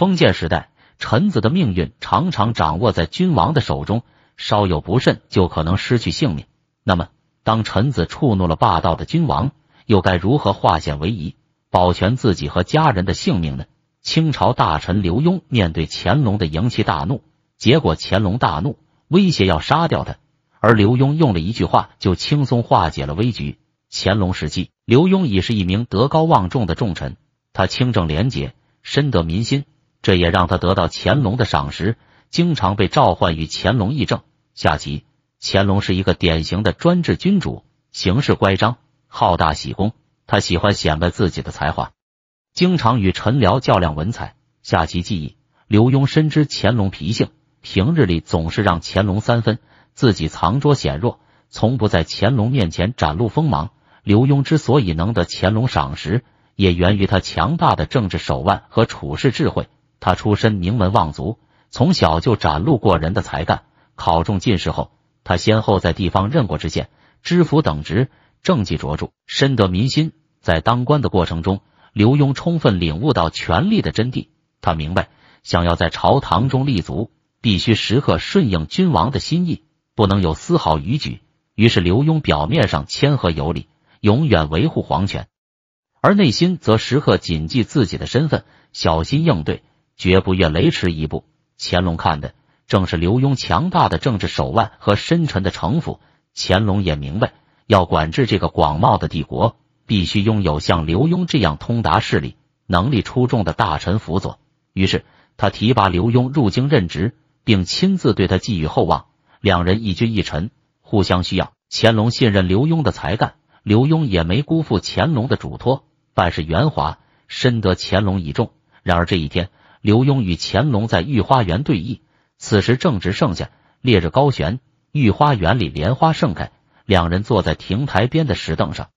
封建时代，臣子的命运常常掌握在君王的手中，稍有不慎就可能失去性命。那么，当臣子触怒了霸道的君王，又该如何化险为夷，保全自己和家人的性命呢？清朝大臣刘墉面对乾隆的营气大怒，结果乾隆大怒，威胁要杀掉他，而刘墉用了一句话就轻松化解了危局。乾隆时期，刘墉已是一名德高望重的重臣，他清正廉洁，深得民心，这也让他得到乾隆的赏识，经常被召唤与乾隆议政。下棋，乾隆是一个典型的专制君主，行事乖张，好大喜功，他喜欢显摆自己的才华，经常与臣僚较量文采。下棋技艺，刘墉深知乾隆脾性，平日里总是让乾隆三分，自己藏拙显弱，从不在乾隆面前展露锋芒。刘墉之所以能得乾隆赏识，也源于他强大的政治手腕和处世智慧。他出身名门望族，从小就展露过人的才干。考中进士后，他先后在地方任过知县、知府等职，政绩卓著，深得民心。在当官的过程中，刘墉充分领悟到权力的真谛，他明白，想要在朝堂中立足，必须时刻顺应君王的心意，不能有丝毫逾矩。于是刘墉表面上谦和有礼，永远维护皇权，而内心则时刻谨记自己的身份，小心应对，绝不越雷池一步。乾隆看的正是刘墉强大的政治手腕和深沉的城府。乾隆也明白，要管制这个广袤的帝国，必须拥有像刘墉这样通达事理、能力出众的大臣辅佐。于是他提拔刘墉入京任职，并亲自对他寄予厚望。两人一君一臣，互相需要。乾隆信任刘墉的才干，刘墉也没辜负乾隆的嘱托，办事圆滑，深得乾隆倚重。然而这一天，刘墉与乾隆在御花园对弈，此时正值盛夏，烈日高悬，御花园里莲花盛开，两人坐在亭台边的石凳上，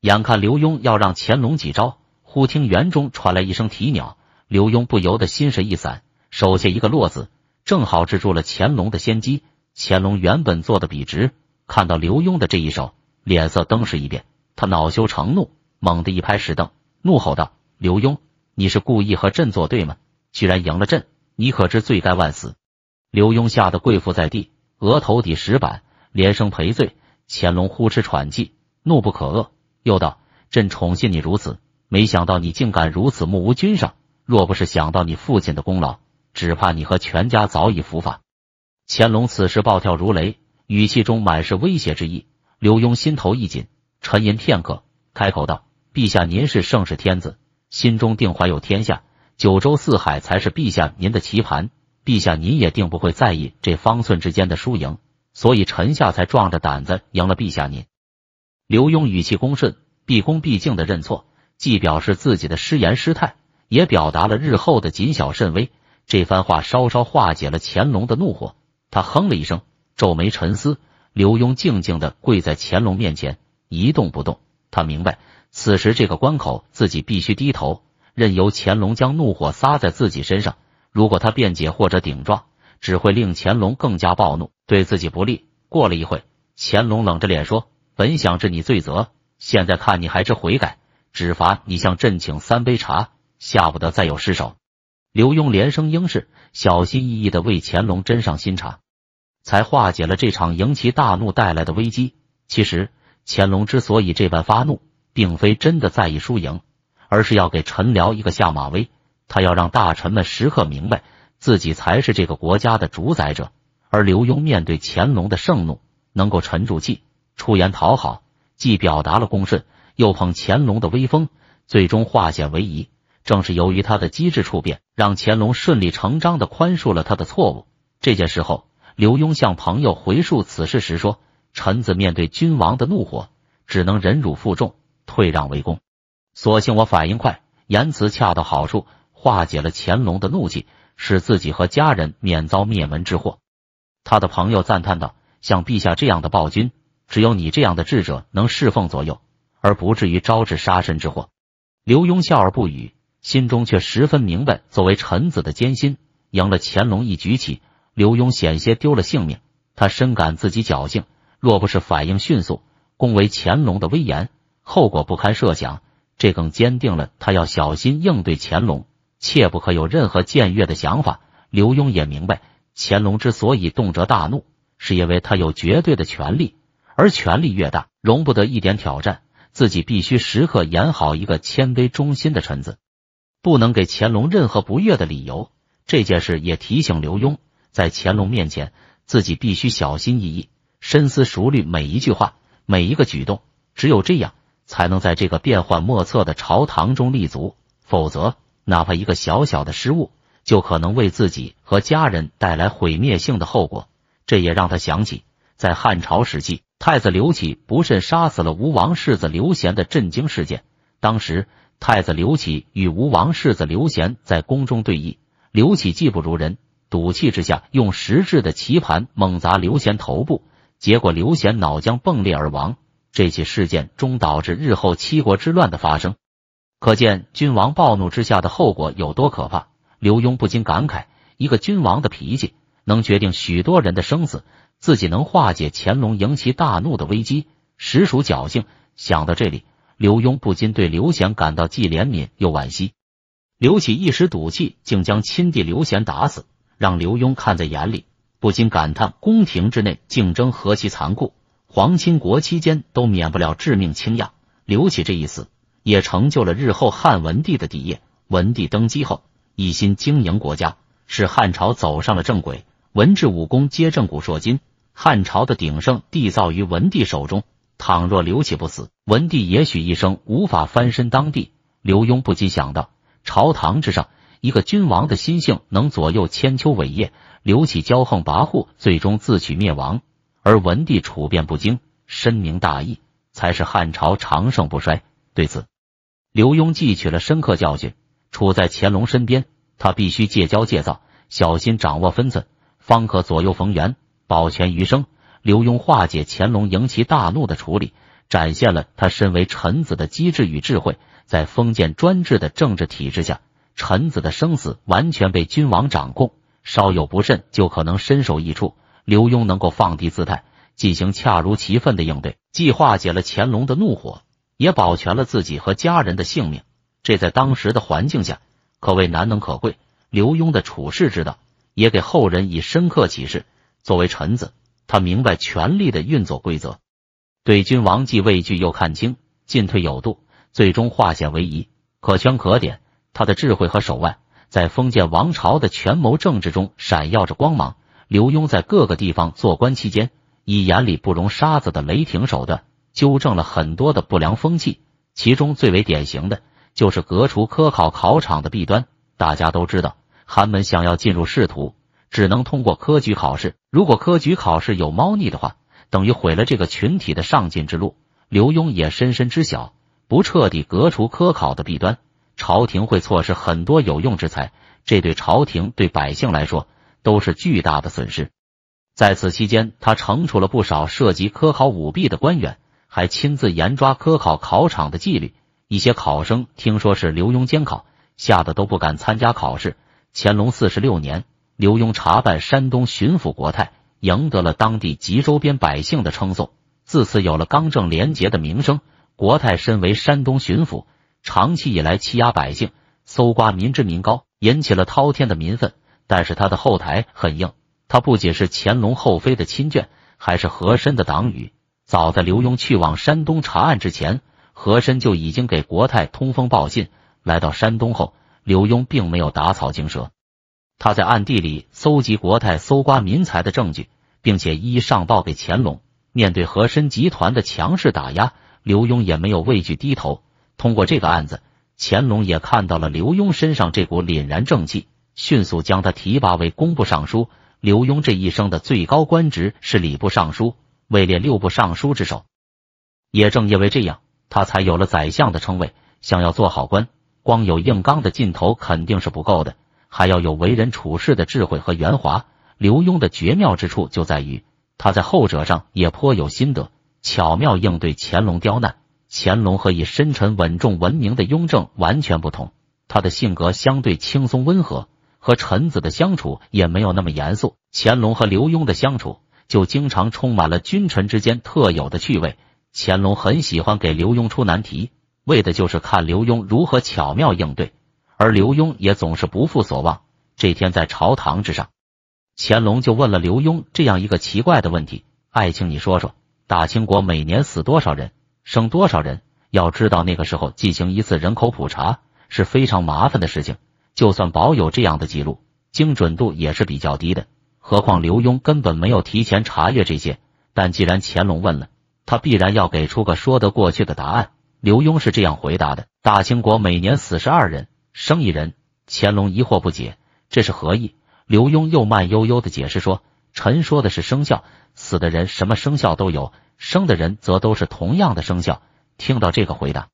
眼看刘墉要让乾隆几招，忽听园中传来一声啼鸟，刘墉不由得心神一散，手下一个落子，正好制住了乾隆的先机。乾隆原本坐得笔直，看到刘墉的这一手，脸色登时一变，他恼羞成怒，猛地一拍石凳，怒吼道：“刘墉，你是故意和朕作对吗？居然赢了朕，你可知罪该万死！”刘墉吓得跪伏在地，额头抵石板，连声赔罪。乾隆呼哧喘气，怒不可遏，又道：“朕宠信你如此，没想到你竟敢如此目无君上，若不是想到你父亲的功劳，只怕你和全家早已伏法。”乾隆此时暴跳如雷，语气中满是威胁之意。刘墉心头一紧，沉吟片刻，开口道：“陛下您是盛世天子，心中定怀有天下，九州四海才是陛下您的棋盘，陛下您也定不会在意这方寸之间的输赢，所以臣下才壮着胆子赢了陛下您。”刘墉语气恭顺，毕恭毕敬的认错，既表示自己的失言失态，也表达了日后的谨小慎微。这番话稍稍化解了乾隆的怒火，他哼了一声，皱眉沉思。刘墉静静地跪在乾隆面前，一动不动。他明白，此时这个关口自己必须低头，任由乾隆将怒火撒在自己身上。如果他辩解或者顶撞，只会令乾隆更加暴怒，对自己不利。过了一会，乾隆冷着脸说：“本想治你罪责，现在看你还知悔改，只罚你向朕请3杯茶，下不得再有失手。”刘墉连声应是，小心翼翼地为乾隆斟上新茶，才化解了这场营其大怒带来的危机。其实乾隆之所以这般发怒，并非真的在意输赢，而是要给臣僚一个下马威。他要让大臣们时刻明白，自己才是这个国家的主宰者。而刘墉面对乾隆的盛怒，能够沉住气，出言讨好，既表达了恭顺，又捧乾隆的威风，最终化险为夷。正是由于他的机智处变，让乾隆顺理成章地宽恕了他的错误。这件事后，刘墉向朋友回述此事时说：“臣子面对君王的怒火，只能忍辱负重，退让为功。所幸我反应快，言辞恰到好处，化解了乾隆的怒气，使自己和家人免遭灭门之祸。”他的朋友赞叹道：“像陛下这样的暴君，只有你这样的智者能侍奉左右，而不至于招致杀身之祸。”刘墉笑而不语，心中却十分明白作为臣子的艰辛。赢了乾隆一局起，刘墉险些丢了性命，他深感自己侥幸，若不是反应迅速，恭维乾隆的威严，后果不堪设想。这更坚定了他要小心应对乾隆，切不可有任何僭越的想法。刘墉也明白，乾隆之所以动辄大怒，是因为他有绝对的权力，而权力越大，容不得一点挑战。自己必须时刻演好一个谦卑忠心的臣子，不能给乾隆任何不悦的理由。这件事也提醒刘墉，在乾隆面前，自己必须小心翼翼，深思熟虑每一句话，每一个举动。只有这样，才能在这个变幻莫测的朝堂中立足，否则，哪怕一个小小的失误，就可能为自己和家人带来毁灭性的后果。这也让他想起，在汉朝时期，太子刘启不慎杀死了吴王世子刘贤的震惊事件。当时，太子刘启与吴王世子刘贤在宫中对弈，刘启技不如人，赌气之下用石制的棋盘猛砸刘贤头部，结果刘贤脑浆迸裂而亡。这起事件终导致日后七国之乱的发生，可见君王暴怒之下的后果有多可怕。刘墉不禁感慨，一个君王的脾气能决定许多人的生死，自己能化解乾隆迎其大怒的危机，实属侥幸。想到这里，刘墉不禁对刘贤感到既怜悯又惋惜。刘启一时赌气，竟将亲弟刘贤打死，让刘墉看在眼里，不禁感叹宫廷之内竞争何其残酷。皇亲国戚间都免不了致命倾轧，刘启这一死也成就了日后汉文帝的帝业。文帝登基后，一心经营国家，使汉朝走上了正轨，文治武功皆震古烁今，汉朝的鼎盛缔造于文帝手中。倘若刘启不死，文帝也许一生无法翻身当帝。刘墉不禁想到，朝堂之上，一个君王的心性能左右千秋伟业。刘启骄横跋扈，最终自取灭亡，而文帝处变不惊，深明大义，才是汉朝长盛不衰。对此，刘墉汲取了深刻教训。处在乾隆身边，他必须戒骄戒躁，小心掌握分寸，方可左右逢源，保全余生。刘墉化解乾隆迎其大怒的处理，展现了他身为臣子的机智与智慧。在封建专制的政治体制下，臣子的生死完全被君王掌控，稍有不慎就可能身首异处。刘墉能够放低姿态，进行恰如其分的应对，既化解了乾隆的怒火，也保全了自己和家人的性命，这在当时的环境下可谓难能可贵。刘墉的处世之道也给后人以深刻启示。作为臣子，他明白权力的运作规则，对君王既畏惧又看清，进退有度，最终化险为夷，可圈可点。他的智慧和手腕在封建王朝的权谋政治中闪耀着光芒。刘墉在各个地方做官期间，以眼里不容沙子的雷霆手段，纠正了很多的不良风气。其中最为典型的就是革除科考考场的弊端。大家都知道，寒门想要进入仕途，只能通过科举考试，如果科举考试有猫腻的话，等于毁了这个群体的上进之路。刘墉也深知晓，不彻底革除科考的弊端，朝廷会错失很多有用之才，这对朝廷对百姓来说都是巨大的损失。在此期间，他惩处了不少涉及科考舞弊的官员，还亲自严抓科考考场的纪律。一些考生听说是刘墉监考，吓得都不敢参加考试。乾隆46年，刘墉查办山东巡抚国泰，赢得了当地及周边百姓的称颂，自此有了刚正廉洁的名声。国泰身为山东巡抚，长期以来欺压百姓，搜刮民脂民膏，引起了滔天的民愤。但是他的后台很硬，他不仅是乾隆后妃的亲眷，还是和珅的党羽。早在刘墉去往山东查案之前，和珅就已经给国泰通风报信。来到山东后，刘墉并没有打草惊蛇，他在暗地里搜集国泰搜刮民财的证据，并且一一上报给乾隆。面对和珅集团的强势打压，刘墉也没有畏惧低头。通过这个案子，乾隆也看到了刘墉身上这股凛然正气，迅速将他提拔为工部尚书。刘墉这一生的最高官职是礼部尚书，位列6部尚书之首。也正因为这样，他才有了宰相的称谓。想要做好官，光有硬刚的劲头肯定是不够的，还要有为人处事的智慧和圆滑。刘墉的绝妙之处就在于，他在后者上也颇有心得，巧妙应对乾隆刁难。乾隆和以深沉稳重闻名的雍正完全不同，他的性格相对轻松温和，和臣子的相处也没有那么严肃。乾隆和刘墉的相处就经常充满了君臣之间特有的趣味。乾隆很喜欢给刘墉出难题，为的就是看刘墉如何巧妙应对，而刘墉也总是不负所望。这天在朝堂之上，乾隆就问了刘墉这样一个奇怪的问题：“爱卿，你说说，大清国每年死多少人，生多少人？要知道那个时候进行一次人口普查是非常麻烦的事情，就算保有这样的记录，精准度也是比较低的。何况刘墉根本没有提前查阅这些。但既然乾隆问了，他必然要给出个说得过去的答案。”刘墉是这样回答的：“大清国每年死12人，生1人。”乾隆疑惑不解，这是何意？刘墉又慢悠悠地解释说：“臣说的是生肖，死的人什么生肖都有，生的人则都是同样的生肖。”听到这个回答，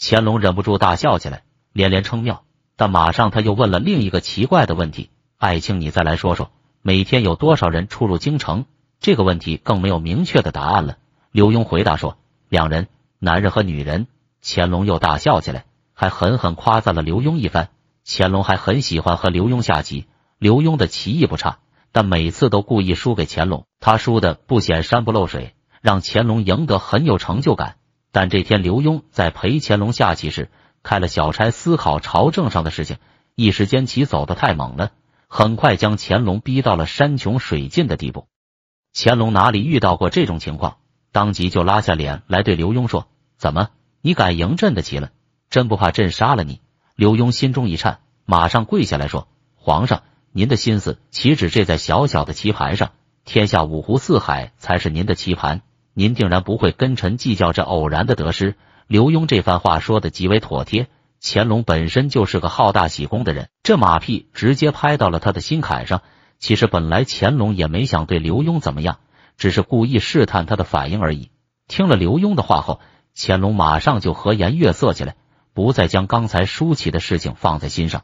乾隆忍不住大笑起来，连连称妙。但马上他又问了另一个奇怪的问题：“爱卿，你再来说说，每天有多少人出入京城？”这个问题更没有明确的答案了。刘墉回答说：“两人，男人和女人。”乾隆又大笑起来，还狠狠夸赞了刘墉一番。乾隆还很喜欢和刘墉下棋，刘墉的棋艺不差，但每次都故意输给乾隆，他输的不显山不漏水，让乾隆赢得很有成就感。但这天刘墉在陪乾隆下棋时，开了小差思考朝政上的事情，一时间棋走得太猛了，很快将乾隆逼到了山穷水尽的地步。乾隆哪里遇到过这种情况，当即就拉下脸来对刘墉说：“怎么，你敢赢朕的棋了？真不怕朕杀了你？”刘墉心中一颤，马上跪下来说：“皇上，您的心思岂止这在小小的棋盘上，天下五湖四海才是您的棋盘，您定然不会跟臣计较这偶然的得失。”刘墉这番话说的极为妥帖，乾隆本身就是个好大喜功的人，这马屁直接拍到了他的心坎上。其实本来乾隆也没想对刘墉怎么样，只是故意试探他的反应而已。听了刘墉的话后，乾隆马上就和颜悦色起来，不再将刚才输棋的事情放在心上。